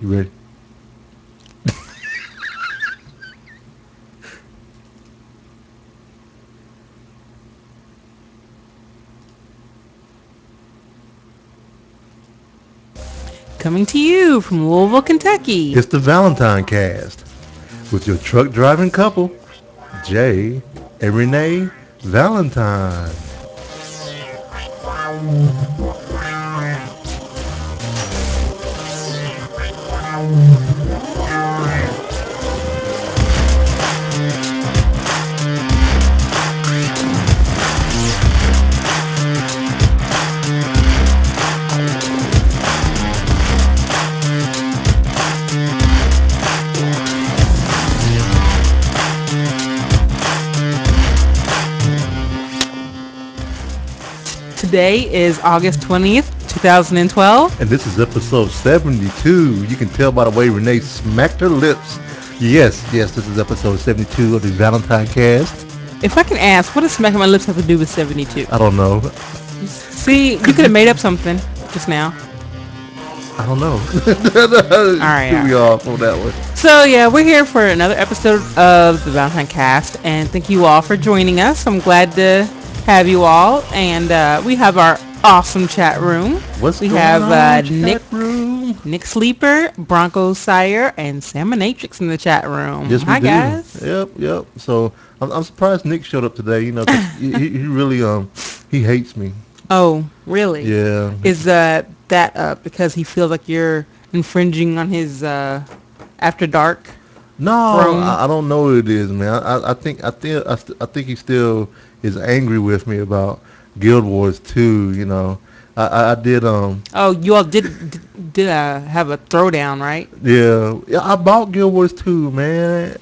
You ready? Coming to you from Louisville, Kentucky. It's the Valentine Cast with your truck driving couple, Jay and Renee Valentine. Today is August 20th, 2012. And this is episode 72. You can tell by the way Renee smacked her lips. Yes, this is episode 72 of the Valentine Cast. If I can ask, what does smacking my lips have to do with 72? I don't know. See, you could have made up something just now. I don't know. All right. Here we are on that one. So yeah, we're here for another episode of the Valentine Cast. And thank you all for joining us. I'm glad to have you all, and we have our awesome chat room. Nick Sleeper, Bronco Sire, and Salmonatrix in the chat room. Yes, we Hi do. Guys. Yep. So I'm surprised Nick showed up today. You know, cause he really he hates me. Oh, really? Yeah. Is that because he feels like you're infringing on his after dark? No, I don't know what it is, man. I think he still is angry with me about Guild Wars 2, you know. I did Oh, you all did have a throwdown, right? Yeah, I bought Guild Wars 2, man.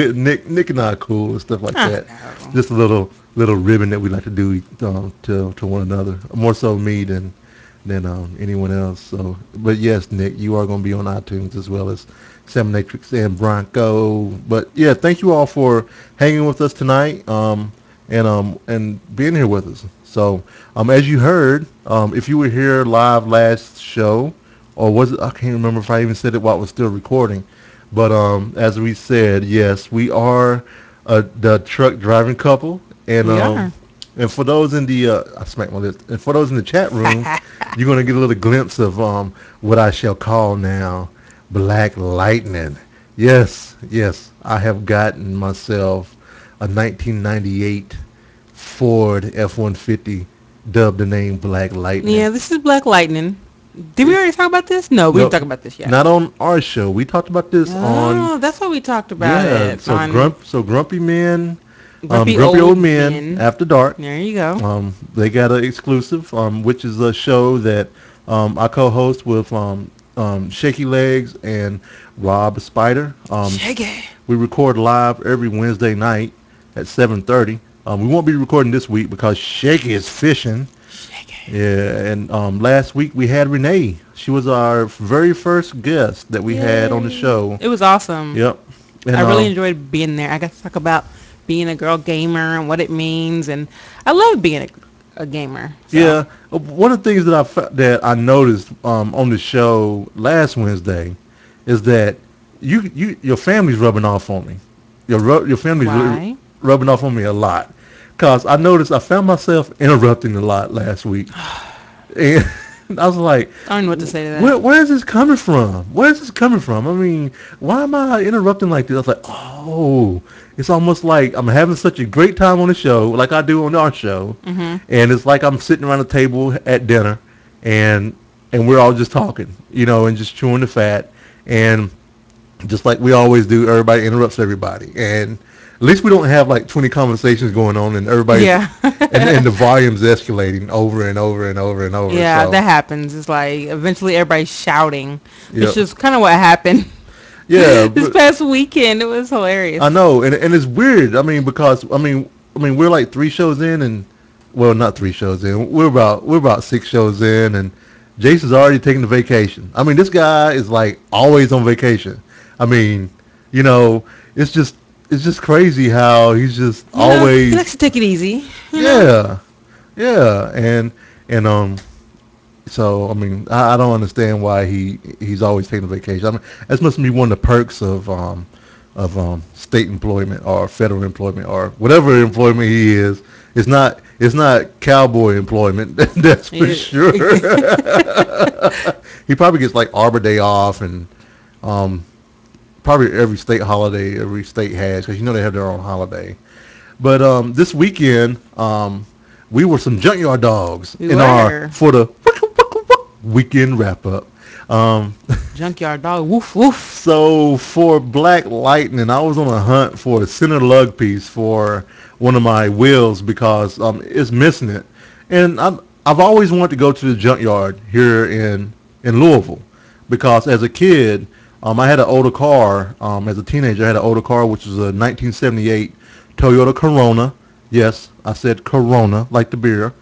Nick and I are cool and stuff like that. No. Just a little ribbon that we like to do to one another. More so me than anyone else. So, but yes, Nick, you are going to be on iTunes as well as Samanatrix and Bronco. But yeah, thank you all for hanging with us tonight and being here with us. So as you heard, if you were here live last show, or was it, I can't remember if I even said it while it was still recording, but as we said, yes, we are the truck driving couple, and and for those in the I smacked my list. And for those in the chat room, you're gonna get a little glimpse of what I shall call now Black Lightning. Yes, I have gotten myself a 1998 Ford F-150, dubbed the name Black Lightning. Yeah, this is Black Lightning. Did we already talk about this? No, we didn't talk about this yet. Not on our show. We talked about this on. Oh, that's what we talked about. Yeah, it, so Grumpy Men. Grumpy Old Men After Dark. There you go. They got an exclusive, which is a show that I co-host with Shaky Legs and Rob Spider. Shaky. We record live every Wednesday night at 7:30. We won't be recording this week because Shaky is fishing. Shaky. Yeah, and last week we had Renee. She was our very first guest that we had on the show. It was awesome. Yep. And I really enjoyed being there. I got to talk about being a girl gamer and what it means, and I love being a gamer. So. Yeah, one of the things that I noticed on the show last Wednesday is that your family's rubbing off on me. Your family's rubbing off on me a lot, cause I noticed I found myself interrupting a lot last week, and I was like, I don't know what to say to that. Where is this coming from? I mean, why am I interrupting like this? I was like, it's almost like I'm having such a great time on the show, like I do on our show, and it's like I'm sitting around the table at dinner, and we're all just talking, you know, and just chewing the fat, and just like we always do, everybody interrupts everybody, and at least we don't have like 20 conversations going on, and everybody, and the volume's escalating over and over. Yeah, so that happens. It's like eventually everybody's shouting, which is kind of what happened. Yeah, this past weekend, it was hilarious. I know, and it's weird. I mean, because I mean, we're like three shows in, and well, not three shows in. We're about six shows in, and Jason's already taking the vacation. I mean, this guy is like always on vacation. I mean, you know, it's just crazy how he's just always. He likes to take it easy. Yeah, and So, I mean, I don't understand why he's always taking a vacation. I mean, that must be one of the perks of state employment or federal employment or whatever employment he is. It's not cowboy employment, that's for sure. He probably gets like Arbor Day off, and probably every state holiday every state has, because you know they have their own holiday. But this weekend, we were some junkyard dogs for the weekend wrap up. Junkyard dog, woof woof. So for Black Lightning, I was on a hunt for a center lug piece for one of my wheels, because it's missing it, and I've always wanted to go to the junkyard here in Louisville, because as a kid, I had an older car. As a teenager, I had an older car, which was a 1978 Toyota Corona. Yes, I said Corona, like the beer.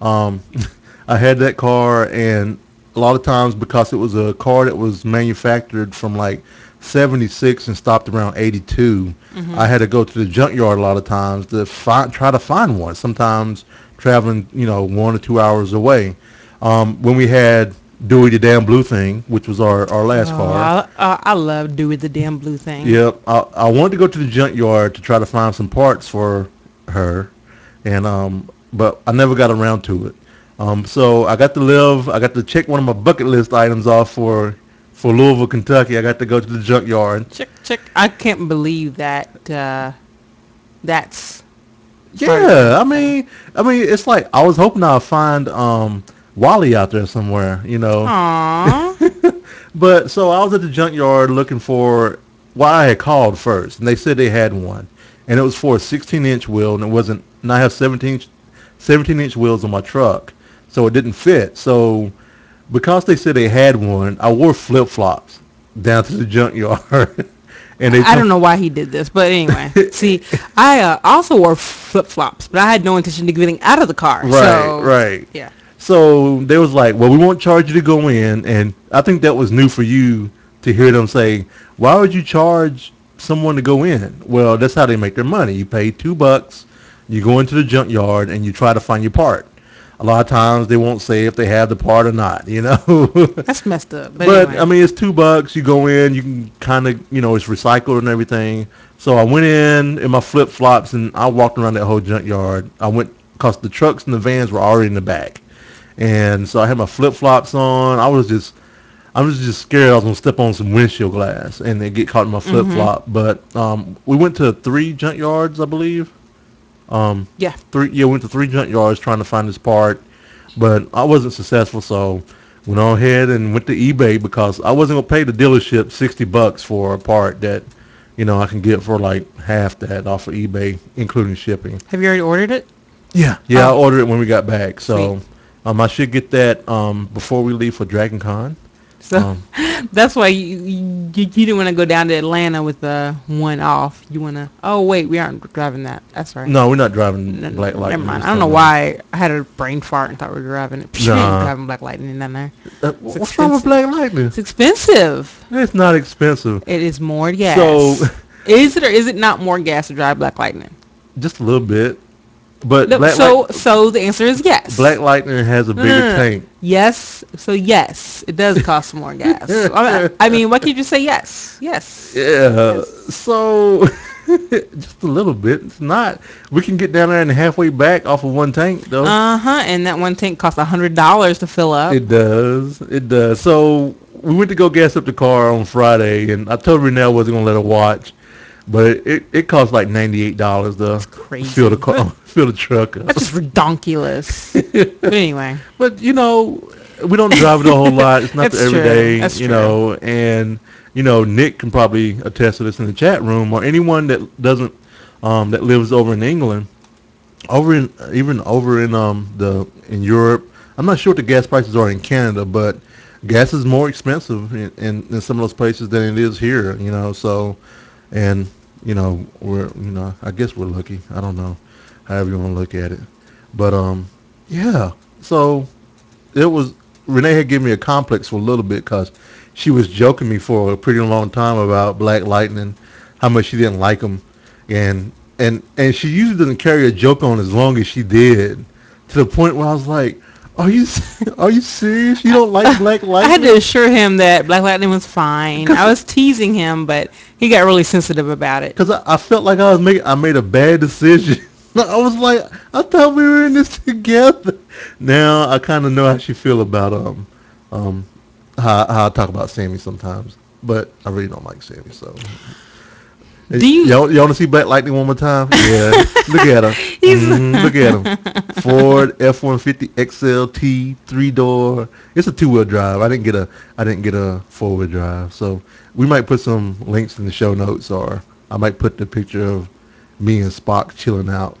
I had that car, and a lot of times, because it was a car that was manufactured from like 76 and stopped around 82, I had to go to the junkyard a lot of times to try to find one, sometimes traveling 1 or 2 hours away. When we had Dewey the Damn Blue Thing, which was our last car. I love Dewey the Damn Blue Thing. Yep. I wanted to go to the junkyard to try to find some parts for her, and but I never got around to it. So I got to check one of my bucket list items off for Louisville, Kentucky. I got to go to the junkyard. Check. I can't believe that. That's. Yeah, I mean, it's like I was hoping I'd find Wally out there somewhere, Aww. But so I was at the junkyard looking for what I had called first, and they said they had one, and it was for a 16-inch wheel, and it wasn't. And I have 17-inch wheels on my truck. So it didn't fit. So because they said they had one, I wore flip-flops down to the junkyard. And I don't know why he did this, but anyway. See, I also wore flip-flops, but I had no intention of getting out of the car. Right, so, right. Yeah. So they was like, well, we won't charge you to go in. And I think that was new for you to hear them say, why would you charge someone to go in? Well, that's how they make their money. You pay $2, you go into the junkyard, and you try to find your part. A lot of times they won't say if they have the part or not, That's messed up. But anyway. I mean, it's $2. You go in, you can kind of, it's recycled and everything. So I went in my flip-flops, and I walked around that whole junkyard. I went, because the trucks and the vans were already in the back. And so I had my flip-flops on. I was just scared I was going to step on some windshield glass and then get caught in my flip-flop. But we went to 3 junkyards, I believe. We went to 3 junkyards trying to find this part, but I wasn't successful, so went on ahead and went to eBay, because I wasn't going to pay the dealership $60 for a part that, I can get for like half that off of eBay, including shipping. Have you already ordered it? Yeah, I ordered it when we got back, so I should get that before we leave for Dragon Con. So that's why you didn't want to go down to Atlanta with the one off. You want to, we aren't driving that. That's right. No, we're not driving Black Lightning. Never mind. I don't know why I had a brain fart and thought we were driving it. Nah. We ain't driving Black Lightning down there. What's wrong with Black Lightning? It's expensive. It's not expensive. It is more gas. So is it or is it not more gas to drive Black Lightning? Just a little bit. But so the answer is yes. Black Lightning has a bigger tank. Yes, so yes, it does cost more gas. I mean, why can't you say yes? Yes. Yeah. Yes. So just a little bit. It's not. We can get down there and halfway back off of one tank, though. And that one tank costs $100 to fill up. It does. It does. So we went to go gas up the car on Friday, and I told Renee I wasn't gonna let her watch. But it costs like $98 to fill the truck up. That's just ridiculous. But anyway. But, we don't drive it a whole lot. It's not every day, That's true. And, Nick can probably attest to this in the chat room, or anyone that doesn't, that lives over in England, in Europe. I'm not sure what the gas prices are in Canada, but gas is more expensive in some of those places than it is here, so... And, I guess we're lucky. I don't know, however you want to look at it. But, yeah. So, Renee had given me a complex for a little bit, because she was joking me for a pretty long time about Black Lightning, how much she didn't like them. And she usually doesn't carry a joke on as long as she did, to the point where I was like, Are you serious? You don't like Black Lightning? I had to assure him that Black Lightning was fine. I was teasing him, but he got really sensitive about it. Because I felt like I made a bad decision. I was like, I thought we were in this together. Now I kind of know how she feel about how I talk about Sammy sometimes, but I really don't like Sammy. So, y'all want to see Black Lightning one more time? Yeah, look at him. Look at him. Ford F-150 XLT 3-door. It's a 2-wheel drive. I didn't get a 4-wheel drive. So we might put some links in the show notes, or I might put the picture of me and Spock chilling out.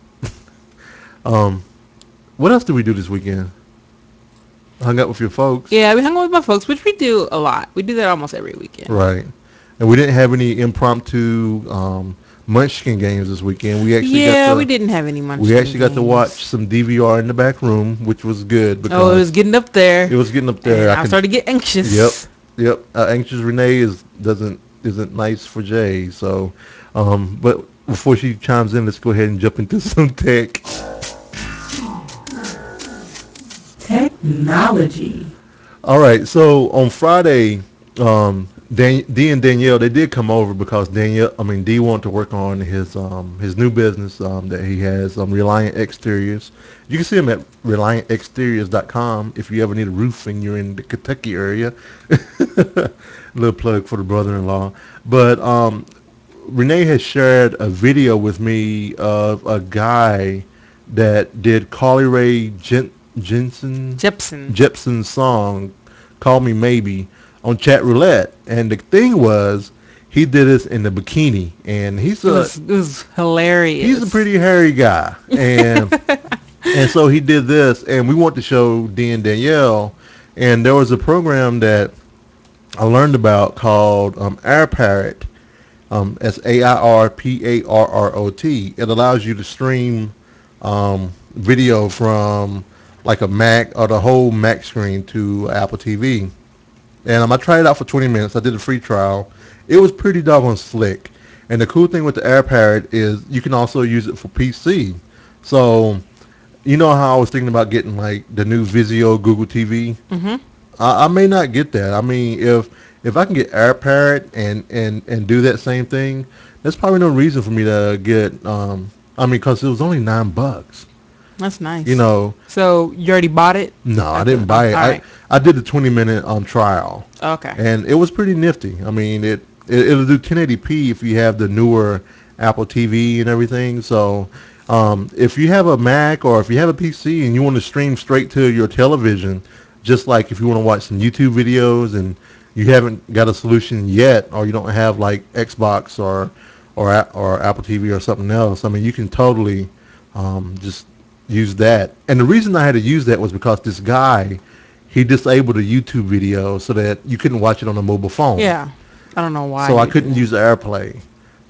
What else did we do this weekend? Hung out with your folks. Yeah, we hung out with my folks, which we do a lot. We do that almost every weekend. Right. And we didn't have any impromptu Munchkin games this weekend. We actually we didn't have any Munchkin games. We actually got to watch some DVR in the back room, which was good. Because it was getting up there. It was getting up there. I started to get anxious. Yep. Anxious Renee isn't nice for Jay. So, but before she chimes in, let's go ahead and jump into some tech. Technology. All right. So on Friday, Dee and Danielle, they did come over because Dee wanted to work on his new business that he has, Reliant Exteriors. You can see him at ReliantExteriors.com if you ever need a roof and you're in the Kentucky area. Little plug for the brother-in-law. But Renee has shared a video with me of a guy that did Carly Rae Jepsen's song "Call Me Maybe" on Chat Roulette, and the thing was, he did this in the bikini, and it was hilarious. He's a pretty hairy guy, and and so he did this, and we want to show Dee and Danielle, and there was a program that I learned about called AirParrot, as AirParrot. It allows you to stream video from like a Mac or the whole Mac screen to Apple TV. And I tried it out for 20 minutes. I did a free trial. It was pretty doggone slick. And the cool thing with the AirParrot is you can also use it for PC. So, you know how I was thinking about getting like the new Vizio Google TV? Mm-hmm. I may not get that. I mean, if I can get AirParrot and do that same thing, there's probably no reason for me to get, because it was only $9. That's nice. You know. So you already bought it? No, I didn't buy it. Right. I did the 20-minute trial. Okay. And it was pretty nifty. I mean, it'll do 1080p if you have the newer Apple TV and everything. So if you have a Mac or if you have a PC and you want to stream straight to your television, just like if you want to watch some YouTube videos and you haven't got a solution yet, or you don't have like Xbox or Apple TV or something else, I mean, you can totally just use that. And the reason I had to use that was because this guy, he disabled a YouTube video so that you couldn't watch it on a mobile phone. Yeah, I don't know why. So I couldn't use AirPlay.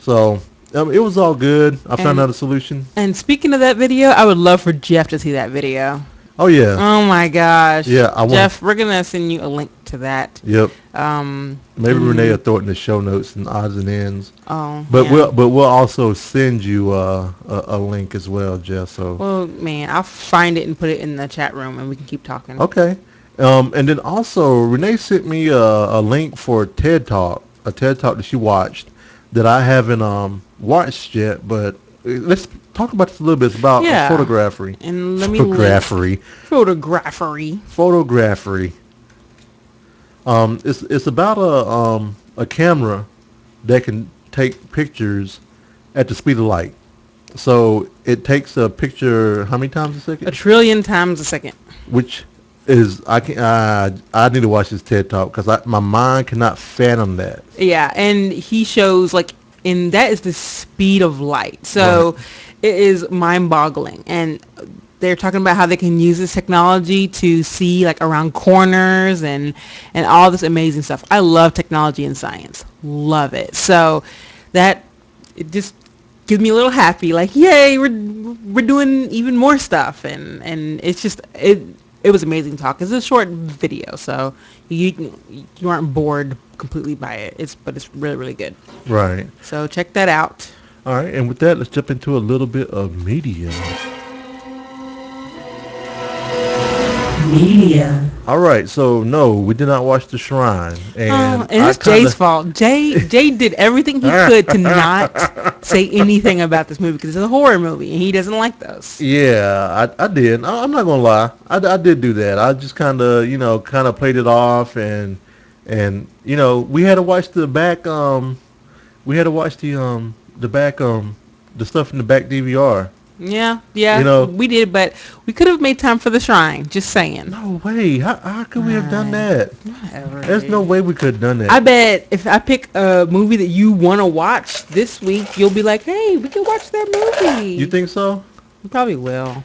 So it was all good. I found out a solution. And speaking of that video, I would love for Jeff to see that video. Oh yeah. Oh my gosh. Yeah, Jeff, we're gonna send you a link to that. Yep. Maybe Renee will throw it in the show notes and odds and ends. Oh. But yeah. we'll also send you a link as well, Jeff. So. Well, man, I'll find it and put it in the chat room, and we can keep talking. Okay. And then also Renee sent me a link for a TED Talk that she watched that I haven't watched yet, but let's talk about this a little bit. It's about photography. And let me photography. It's about a camera that can take pictures at the speed of light. So it takes a picture how many times a second? 1 trillion times a second. Which is I need to watch this TED Talk because my mind cannot fathom that. Yeah, and he shows like. And that is the speed of light. So It is mind-boggling. And they're talking about how they can use this technology to see like around corners and all this amazing stuff. I love technology and science. Love it. So that it just gives me a little happy. Like, yay, we're doing even more stuff. And it's just it was amazing talk. It's a short video, so you aren't bored completely by it. It's really, really good. Right. So check that out. All right, and with that, let's jump into a little bit of media. media. All right, so no, we did not watch The Shrine. And it's Jay's fault. Jay did everything he could to not say anything about this movie because it's a horror movie and he doesn't like those. Yeah, I did. I'm not going to lie. I did do that. I just kind of played it off and you know, we had to watch the back the stuff in the back DVR. Yeah, you know, we did, but we could have made time for The Shrine, just saying. No way. How could we have done that? Whatever, there's no way we could have done that. I bet if I pick a movie that you want to watch this week, you'll be like, hey, we can watch that movie. You think so? You probably will.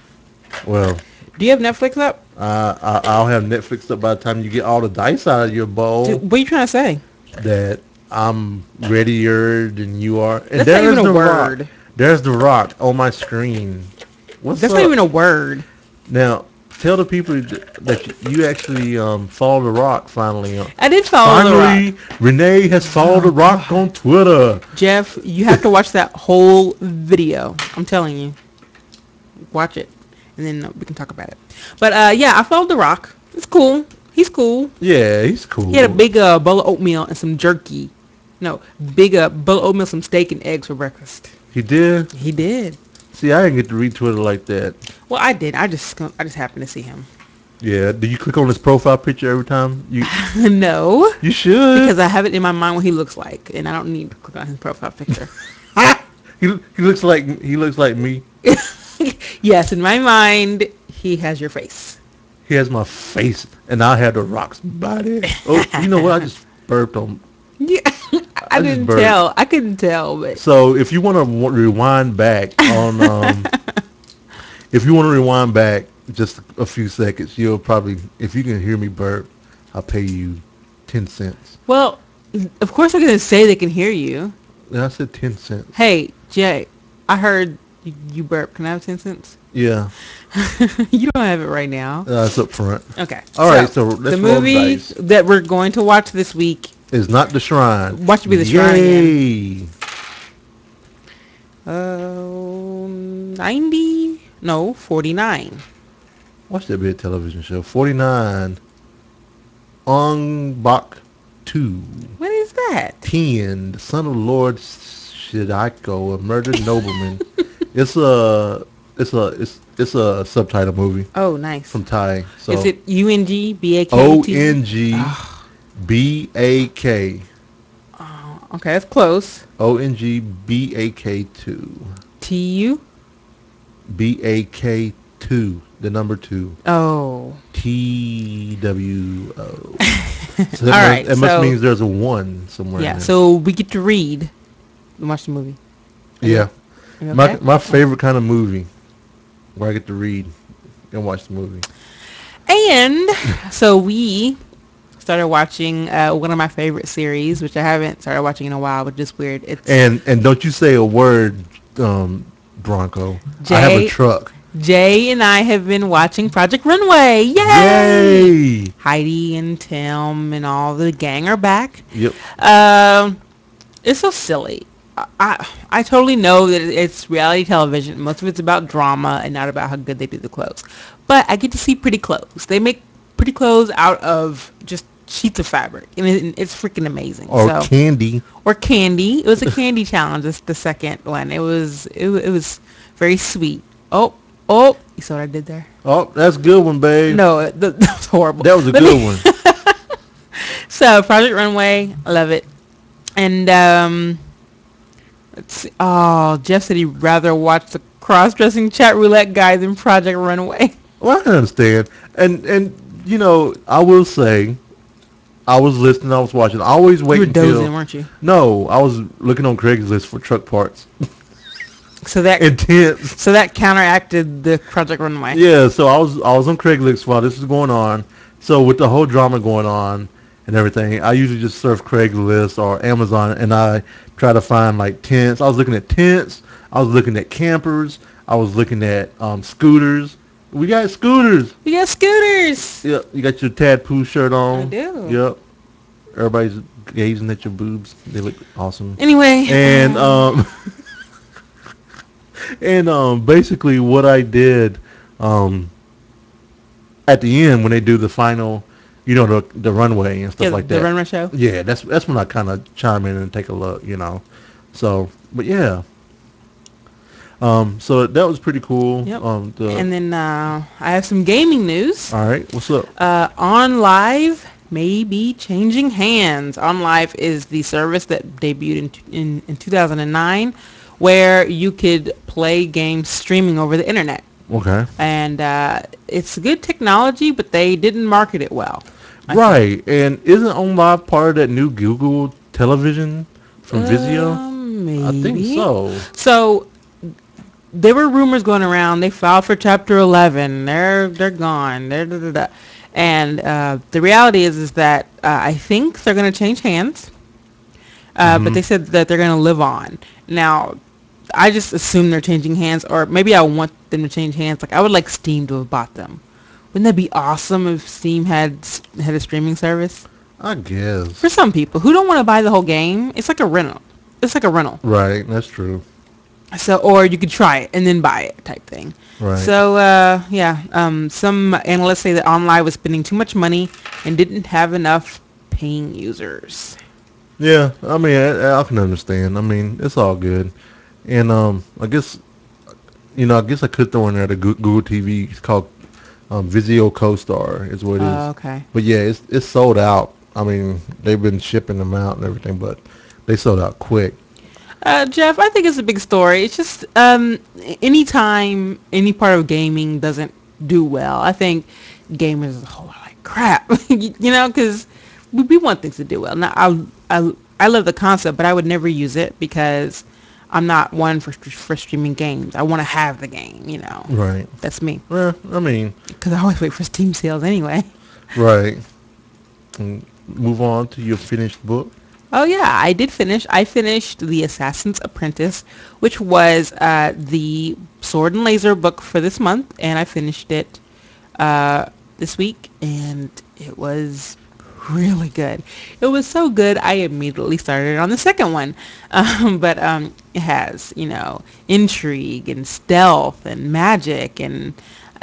Well. Do you have Netflix up? I'll have Netflix up by the time you get all the dice out of your bowl. Dude, what are you trying to say? That I'm readier than you are. And that's not even a word. There's The Rock on my screen. That's not even a word. Now, tell the people that you actually follow The Rock finally. I did follow The Rock. Finally, Renee has followed The Rock on Twitter. Jeff, you have to watch that whole video. I'm telling you. Watch it. And then we can talk about it. But, yeah, I followed The Rock. It's cool. He's cool. Yeah, he's cool. He had a big bowl of oatmeal and some jerky. No, big bowl of oatmeal, some steak, and eggs for breakfast. He did? He did. See, I didn't get to read Twitter like that. Well, I did. I just happened to see him. Yeah. Do you click on his profile picture every time? You No. You should. Because I have it in my mind what he looks like, and I don't need to click on his profile picture. He looks like me. Yes, in my mind, he has your face. He has my face, and I have The Rock's body. Oh, you know what? I just burped on. Yeah. I didn't tell. I couldn't tell. But. So if you want to rewind back on, just a few seconds, you'll probably, if you can hear me burp, I'll pay you 10 cents. Well, of course I'm gonna say they can hear you. Yeah, I said 10 cents. Hey Jay, I heard you burp. Can I have 10 cents? Yeah. You don't have it right now. It's up front. Okay. All right. So let's the movie that we're going to watch this week. Is not The Shrine. Watch it be The Shrine again. 90? No, 49. Watch that be a television show. 49. Ong Bak 2. What is that? 10. The son of Lord Shidako, a murdered nobleman. It's a subtitle movie. Oh, nice. From Thai. So is it UNG BAK? ONG. BAK. Oh, okay, that's close. ONG BAK 2. TU. BAK 2, the number 2. Oh. TWO. So all right. That must means there's a 1 somewhere. Yeah. So we get to read and watch the movie. Yeah. Okay? My favorite kind of movie, where I get to read and watch the movie. And so we started watching one of my favorite series, which I haven't started watching in a while, which is weird. It's and don't you say a word, Bronco. Jay, I have a truck. Jay and I have been watching Project Runway. Yay! Heidi and Tim and all the gang are back. Yep. It's so silly. I totally know that it's reality television. Most of it's about drama and not about how good they do the clothes. But I get to see pretty clothes. They make pretty clothes out of just sheets of fabric, and it's freaking amazing. Or candy. It was a candy challenge. It's the second one. It was very sweet. Oh, you saw what I did there? Oh, that's a good one, babe. No, that was horrible. That was a good one. So Project Runway, I love it. And let's see. Oh, Jeff said he'd rather watch the cross-dressing chat roulette guy than Project Runway. Well, I understand, and you know, I will say, I was listening, I was watching. I always wait until... You were dozing, weren't you? No, I was looking on Craigslist for truck parts. So that... Intense. So that counteracted the Project Runway. Yeah, so I was on Craigslist while this was going on. So with the whole drama going on and everything, I usually just surf Craigslist or Amazon, and I try to find, like, tents. I was looking at tents. I was looking at campers. I was looking at scooters. We got scooters. Yep. You got your Tadpoo shirt on. I do. Yep. Everybody's gazing at your boobs. They look awesome. Anyway. And basically what I did at the end when they do the final, you know, the runway and stuff like that. The runway show? Yeah, that's when I kind of chime in and take a look, you know. So, but yeah. So that was pretty cool. Yep. And then I have some gaming news. All right, what's up? OnLive may be changing hands. OnLive is the service that debuted in 2009, where you could play games streaming over the internet. Okay. And it's good technology, but they didn't market it well. Right. And isn't OnLive part of that new Google Television from Vizio? Maybe. I think so. So there were rumors going around. They filed for Chapter 11. They're gone. And the reality is that I think they're going to change hands. But they said that they're going to live on. Now, I just assume they're changing hands, or maybe I want them to change hands. Like, I would like Steam to have bought them. Wouldn't that be awesome if Steam had a streaming service? I guess. For some people who don't want to buy the whole game, it's like a rental. Right, that's true. So, or you could try it and then buy it, type thing. Right. So, some analysts say that OnLive was spending too much money and didn't have enough paying users. Yeah, I mean, I can understand. I mean, it's all good. And I guess I could throw in there the Google TV. It's called Vizio CoStar is what it is. Oh, okay. But yeah, it's sold out. I mean, they've been shipping them out and everything, but they sold out quick. Jeff, I think it's a big story. It's just any time any part of gaming doesn't do well, I think gamers is a whole lot like crap, you know, because we want things to do well. Now, I love the concept, but I would never use it because I'm not one for streaming games. I want to have the game, you know. Right. That's me. Well, I mean, because I always wait for Steam sales anyway. Right. And move on to your finished book. Oh, yeah. I did finish. I finished The Assassin's Apprentice, which was the Sword and Laser book for this month. And I finished it this week. And it was really good. It was so good I immediately started on the second one. But it has, you know, intrigue and stealth and magic, and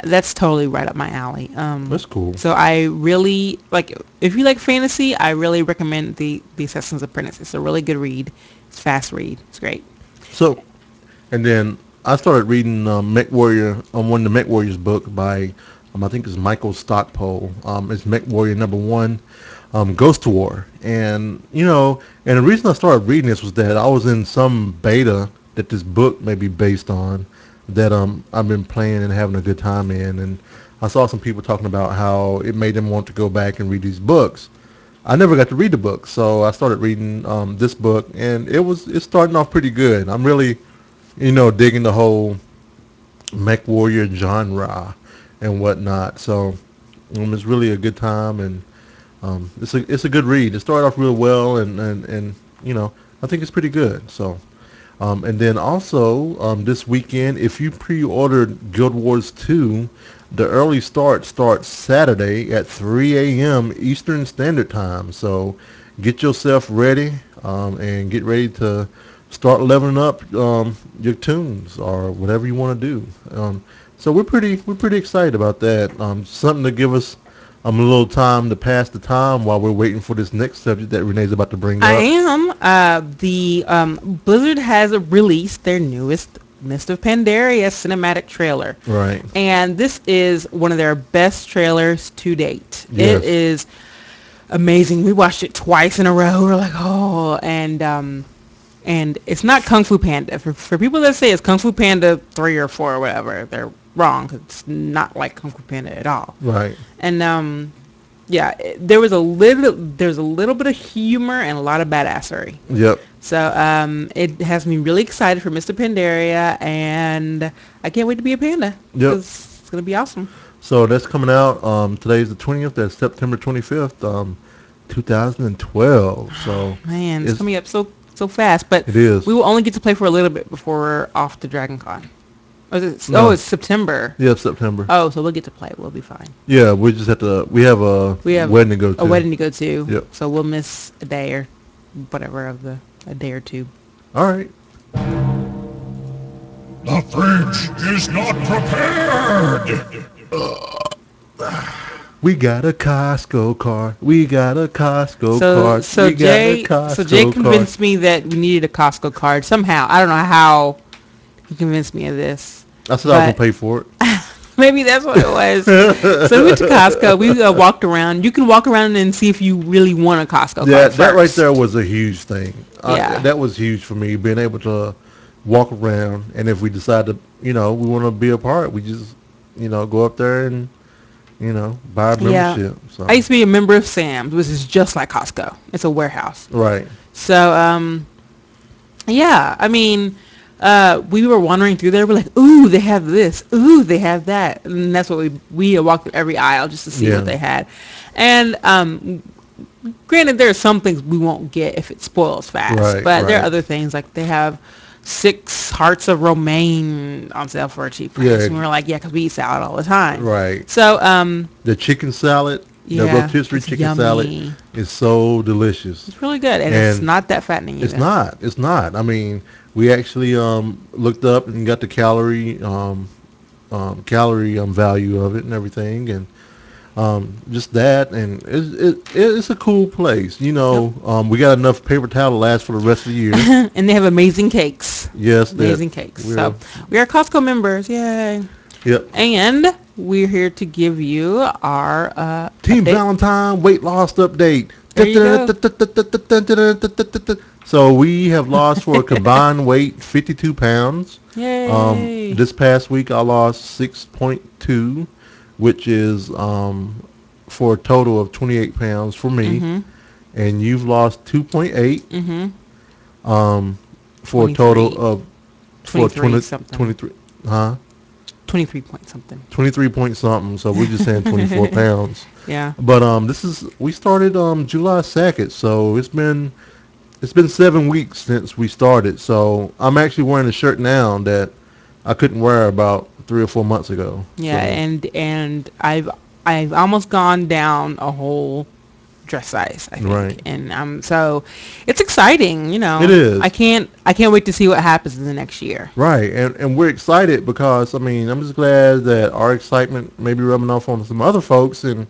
that's totally right up my alley. That's cool. So I really like, if you like fantasy, I really recommend the Assassin's Apprentice. It's a really good read. It's a fast read. It's great. So, and then I started reading MechWarrior, one of the MechWarriors book by I think it's Michael Stockpole. It's MechWarrior number 1, Ghost War. And, you know, and the reason I started reading this was that I was in some beta that this book may be based on that I've been playing and having a good time in. And I saw some people talking about how it made them want to go back and read these books. I never got to read the book, so I started reading this book. And it's starting off pretty good. I'm really, you know, digging the whole MechWarrior genre and whatnot. So it's really a good time, and it's a good read. It started off real well, and you know, I think it's pretty good. So and then also this weekend, if you pre-ordered Guild Wars 2, the early start starts Saturday at 3 a.m. Eastern Standard Time. So get yourself ready and get ready to start leveling up your tunes or whatever you want to do. So we're pretty excited about that. Something to give us a little time to pass the time while we're waiting for this next subject that Renee's about to bring up. I am. Blizzard has released their newest Mists of Pandaria cinematic trailer. Right. And this is one of their best trailers to date. Yes. It is amazing. We watched it twice in a row. We're like, oh, and it's not Kung Fu Panda. For people that say it's Kung Fu Panda 3 or 4 or whatever, they're wrong. It's not like Kung Fu Panda at all. Right. And there was a little bit of humor and a lot of badassery. Yep. So it has me really excited for Mr. Pandaria, and I can't wait to be a panda. Yep. It's gonna be awesome. So that's coming out. Today's the 20th. That's September 25th, 2012. So man, it's coming up so fast, but it is. We will only get to play for a little bit before we're off to Dragon Con. It's September. Yeah, it's September. Oh, so we'll get to play. We'll be fine. Yeah, we just have to. We have wedding to go to. A wedding to go to. Yep. So we'll miss a day or whatever of a day or two. All right. The fridge is not prepared. We got a Costco car. We got a Costco card. So Jay convinced me that we needed a Costco card somehow. I don't know how he convinced me of this. I said I was going to pay for it. Maybe that's what it was. So we went to Costco. We walked around. You can walk around and see if you really want a Costco card. Yeah, that right there was a huge thing. Yeah. That was huge for me, being able to walk around. And if we decide to, you know, we want to be a part, we just, you know, go up there and, you know, buy a membership. Yeah. So I used to be a member of Sam's, which is just like Costco. It's a warehouse. Right. So, yeah, I mean, we were wandering through there. We're like, ooh, they have this. Ooh, they have that. And that's what we walked through every aisle just to see what they had. And granted, there are some things we won't get if it spoils fast. Right, but there are other things, like they have 6 hearts of romaine on sale for a cheap price. And we were like, yeah, because we eat salad all the time. Right. So the chicken salad, the rotisserie chicken salad is so delicious. It's really good. And it's not that fattening either. It's not. It's not. I mean, we actually looked up and got the calorie value of it and everything. And just that, and it's a cool place, you know. We got enough paper towel to last for the rest of the year. And they have amazing cakes. Yes, amazing cakes. So we are Costco members. Yay. Yep. And we're here to give you our Team update. Valentine weight loss update. There you go. So we have lost for a combined weight 52 pounds. Yay. This past week I lost 6.2, which is for a total of 28 pounds for me. Mm-hmm. And you've lost 2.8 mm-hmm. For a total of 23 something. 23 point something. So we're just saying 24 pounds. Yeah. But we started July 2nd, so it's been 7 weeks since we started. So I'm actually wearing a shirt now that I couldn't wear about 3 or 4 months ago. Yeah, so. and I've almost gone down a whole dress size, I think. Right. And so it's exciting, you know. It is. I can't wait to see what happens in the next year. Right. And we're excited because, I mean, I'm just glad that our excitement may be rubbing off on some other folks, and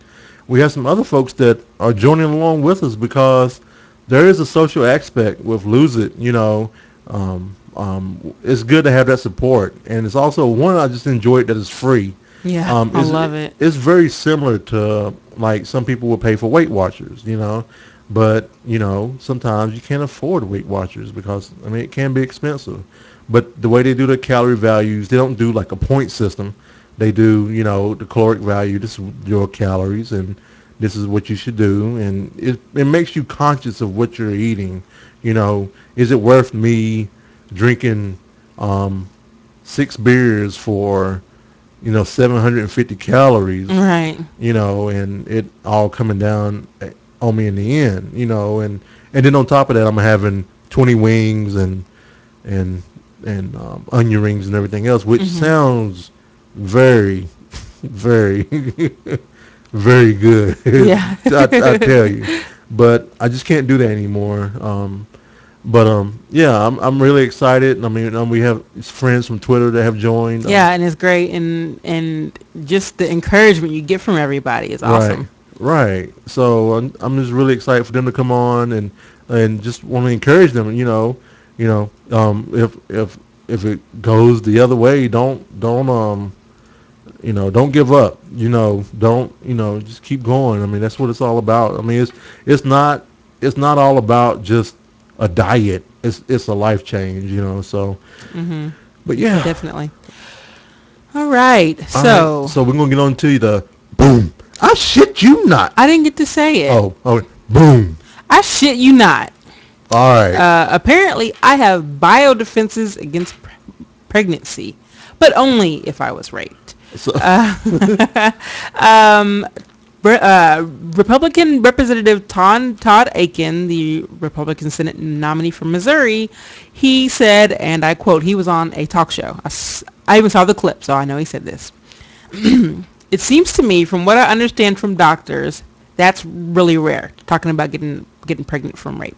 we have some other folks that are joining along with us, because there is a social aspect with Lose It, you know. It's good to have that support, and it's also one I just enjoyed that is free. Yeah, I love it. It's very similar to, like, some people will pay for Weight Watchers, you know, but, you know, sometimes you can't afford Weight Watchers because, I mean, it can be expensive. But the way they do the calorie values, they don't do like a point system. They do, you know, the caloric value. This is your calories, and this is what you should do, and it makes you conscious of what you're eating. You know, is it worth me drinking 6 beers for, you know, 750 calories, right? You know, and it all coming down on me in the end, you know, and then on top of that, I'm having 20 wings and onion rings and everything else, which mm-hmm. sounds very, very, very good. Yeah, I tell you, but I just can't do that anymore. Yeah, I'm really excited. I mean, we have friends from Twitter that have joined. Yeah, and it's great, and just the encouragement you get from everybody is awesome. Right. So I'm just really excited for them to come on, and just want to encourage them. You know, if it goes the other way, don't you know, don't give up. You know, don't, you know, just keep going. I mean, that's what it's all about. I mean, it's not all about just a diet. It's a life change, you know. So mm-hmm. But yeah, definitely. All right, so we're gonna get on to the boom. I shit you not. I didn't get to say it. Oh, boom. I shit you not. All right. Apparently I have bio defenses against pregnancy, but only if I was raped. So Republican Representative Todd Akin, the Republican Senate nominee from Missouri, he said, and I quote, he was on a talk show. I even saw the clip, so I know he said this. It seems to me, from what I understand from doctors, that's really rare, talking about getting pregnant from rape.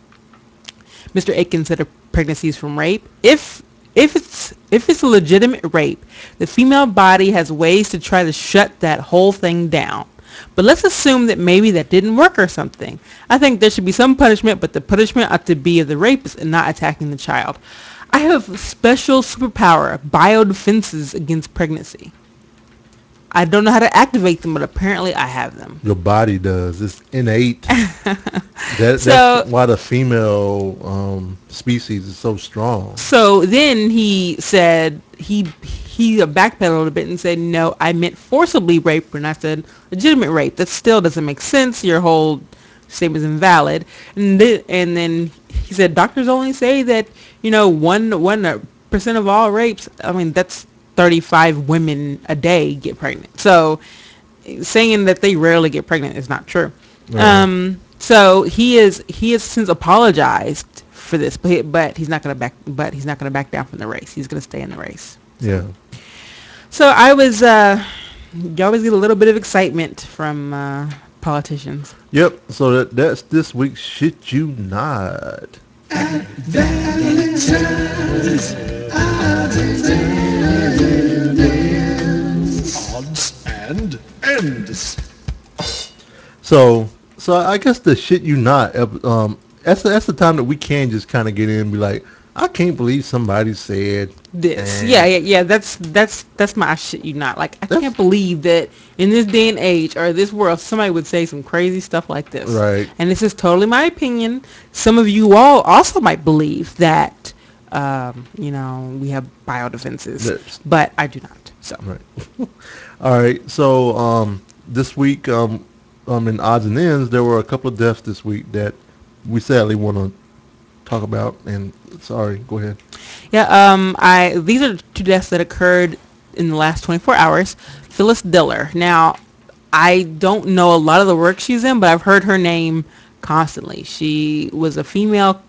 Mr. Akin said of pregnancies from rape, if it's a legitimate rape, the female body has ways to try to shut that whole thing down. But let's assume that maybe that didn't work or something. I think there should be some punishment, but the punishment ought to be of the rapist and not attacking the child. I have a special superpower, biodefenses against pregnancy. I don't know how to activate them, but apparently I have them. Your body does. It's innate. That's why the female species is so strong. So then he said, he backpedaled a bit and said, no, I meant forcibly rape, and I said legitimate rape. That still doesn't make sense. Your whole statement is invalid. And then he said, doctors only say that, you know, 1% of all rapes. I mean, that's 35 women a day get pregnant. So saying that they rarely get pregnant is not true. Right. So he has since apologized for this, but he's not going to back down from the race. He's going to stay in the race. Yeah. So I was, you always get a little bit of excitement from politicians. Yep. So that's this week's Shit You Not. At Valentine's, odds and ends. So I guess the Shit You Not, that's the time that we can just kind of get in and be like, I can't believe somebody said this. Yeah. That's my Shit You Not. Like, I can't believe that in this day and age or this world, somebody would say some crazy stuff like this. Right. And this is totally my opinion. Some of you all also might believe that, you know, we have biodefenses, but I do not. So. Right. All right. So this week, in odds and ends, there were a couple of deaths this week that we sadly want to talk about, and sorry, go ahead. Yeah, these are two deaths that occurred in the last 24 hours. Phyllis Diller. Now, I don't know a lot of the work she's in, but I've heard her name constantly. She was a female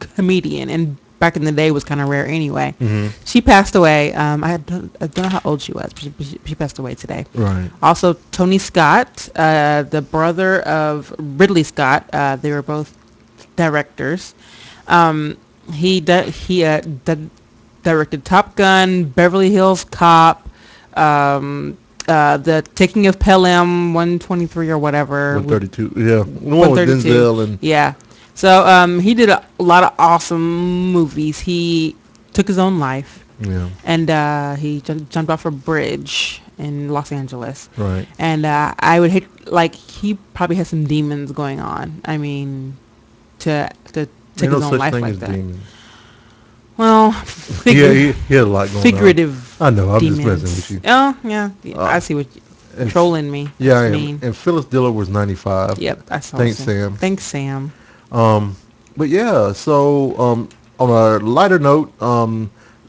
comedian, and back in the day was kind of rare anyway. Mm-hmm. She passed away. I don't know how old she was, but she passed away today. Right. Also, Tony Scott, the brother of Ridley Scott, they were both directors. He directed Top Gun, Beverly Hills Cop, the Taking of Pelham, 123 or whatever. 132, yeah. 132. Denzel and yeah. So he did a lot of awesome movies. He took his own life, yeah, and he jumped off a bridge in Los Angeles. Right. And I would hate, like, he probably has some demons going on. I mean, to take his own life like that. Demons. Well, he had a lot going figurative on. I know. I'm demons. Just messing with you. Oh yeah. I see what you. Trolling me. Yeah, I am. And Phyllis Diller was 95. Yep, I saw. Thanks, Sam. Thanks, Sam. But yeah, so on a lighter note,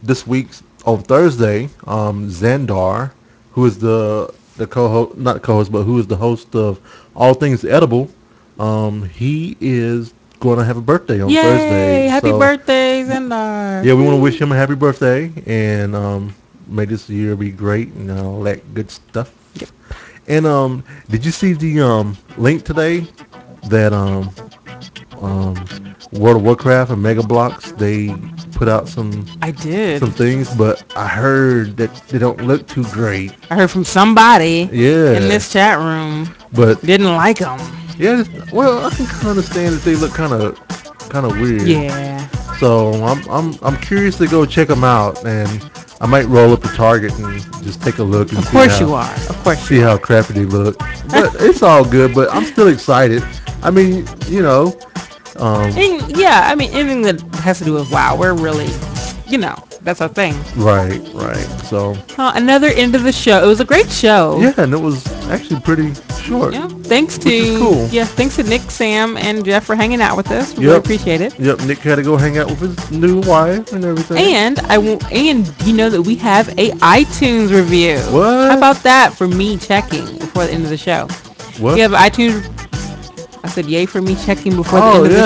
this week on Thursday, Xandarr, who is the co-host, not co-host, but who is the host of All Things Edible, he is going to have a birthday on Thursday. Yay! Happy birthday, Xandarr! Yeah, we want to wish him a happy birthday, and may this year be great and all that good stuff. Yep. And did you see the link today that World of Warcraft and Mega Bloks, they put out some things, but I heard that they don't look too great. I heard from somebody in this chat room, but didn't like them. Yeah, well, I can understand that they look kind of weird. Yeah. So I'm curious to go check them out, and I might roll up to Target and just take a look and see how crappy they look. But it's all good. But I'm still excited. I mean, you know. I mean, anything that has to do with WoW, we're really, you know, that's our thing. Right. So. Another end of the show. It was a great show. Yeah, and it was actually pretty short. Yeah. Thanks to Nick, Sam, and Jeff for hanging out with us. We really appreciate it. Yep. Nick had to go hang out with his new wife and everything. And you know that we have a iTunes review. What? How about that for me checking before the end of the show? What? We have iTunes. I said yay for me checking before the end of the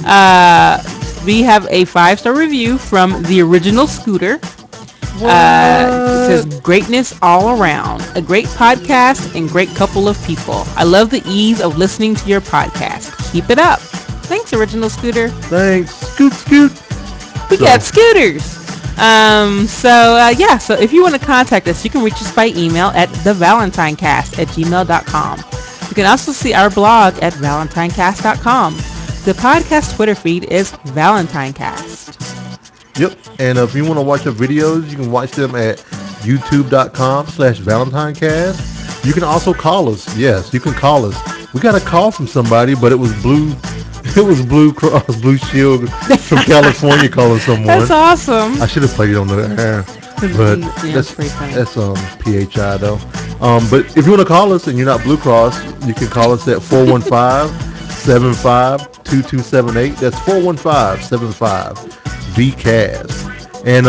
show. We have a 5-star review from the original Scooter. What? It says, greatness all around. A great podcast and great couple of people. I love the ease of listening to your podcast. Keep it up. Thanks, original Scooter. Thanks. Scoot. We got Scooters. So if you want to contact us, you can reach us by email at thevalentinecast@gmail.com. You can also see our blog at valentinecast.com. The podcast Twitter feed is ValentineCast. Yep, and if you want to watch our videos, you can watch them at youtube.com/ValentineCast. You can also call us. Yes, you can call us. We got a call from somebody, but it was Blue Cross Blue Shield from California calling someone. That's awesome. I should have played it on the air, but yeah, that's PHI though. But if you want to call us and you're not Blue Cross, you can call us at 415-75-2278. That's 415-75-VCAS. And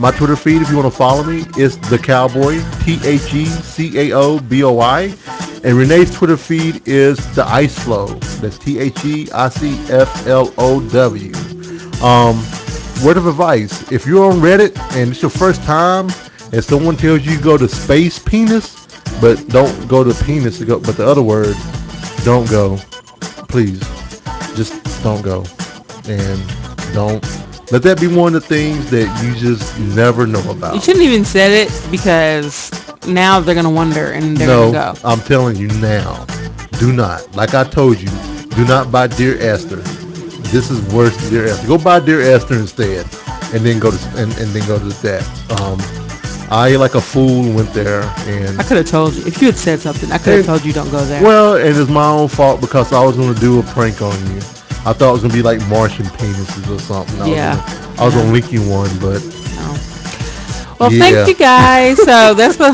my Twitter feed, if you want to follow me, is the Cowboy THECAOBOI. And Renee's Twitter feed is the Ice Flow. That's THEICFLOW. Word of advice: if you're on Reddit and it's your first time, and someone tells you go to space penis, but don't go to penis to go, but the other word, don't go. Please, just don't go, and don't let that be one of the things that you just never know about. You shouldn't even say it, because now they're gonna wonder and they're gonna go. I'm telling you now, do not. Like I told you, do not buy Dear Esther. This is worse than Dear Esther. Go buy Dear Esther instead, and then go to that. I, like a fool, went there, and I could have told you. If you had said something, I could have told you don't go there. Well, and it's my own fault, because I was gonna do a prank on you. I thought it was gonna be like Martian penises or something. I was gonna link you one, but. Well, thank you guys. So that's the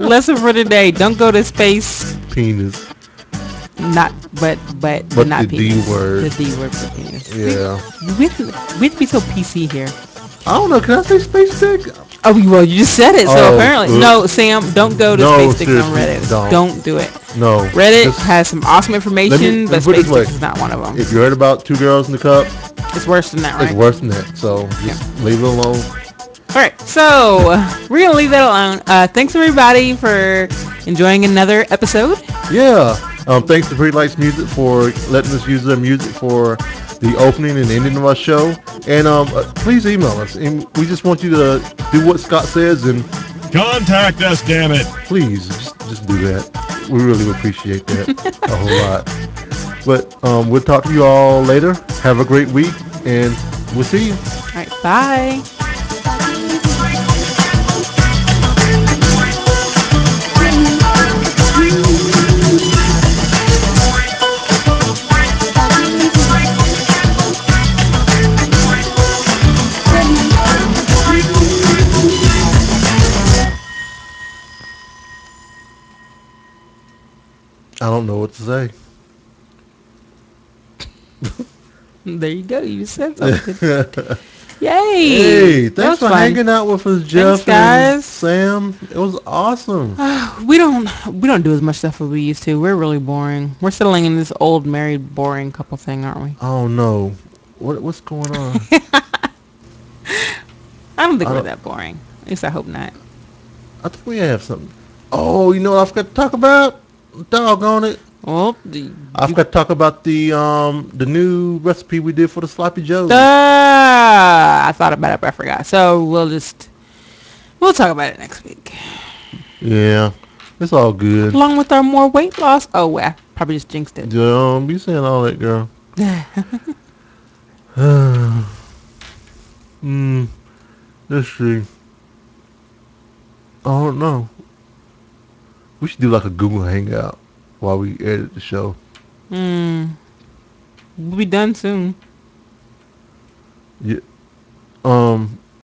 lesson for today. Don't go to space. Penis. Not, but not the penis. The D word. The D word for penis. Yeah. We'd be so PC here. I don't know. Can I say space dick? Oh, well, you just said it. So apparently, no, Sam, don't go to space dick on Reddit. Don't do it. No. Reddit has some awesome information, but space dick is not one of them. If you heard about 2 Girls in a Cup, it's worse than that, right? It's worse than that. So just leave it alone. All right, so we're going to leave that alone. Thanks, everybody, for enjoying another episode. Yeah. Thanks to Pretty Lights Music for letting us use their music for the opening and ending of our show. And please email us. And we just want you to do what Scott says and contact us, damn it. Please, just do that. We really appreciate that a whole lot. But we'll talk to you all later. Have a great week, and we'll see you. All right, bye. I don't know what to say. There you go. You said something. Yay! Hey, thanks for hanging out with us, Jeff, and Sam. It was awesome. We don't do as much stuff as we used to. We're really boring. We're settling in this old married boring couple thing, aren't we? Oh no, what's going on? I don't think we're that boring. At least I hope not. I think we have something. Oh, you know what I forgot to talk about? Doggone it. Well, I forgot to talk about the new recipe we did for the sloppy joes. I thought about it, but I forgot. So we'll talk about it next week. Yeah, it's all good. Along with our more weight loss. Oh, well, I probably just jinxed it. Don't be saying all that, girl. Let's see. I don't know. We should do like a Google Hangout while we edit the show. We'll be done soon. Yeah.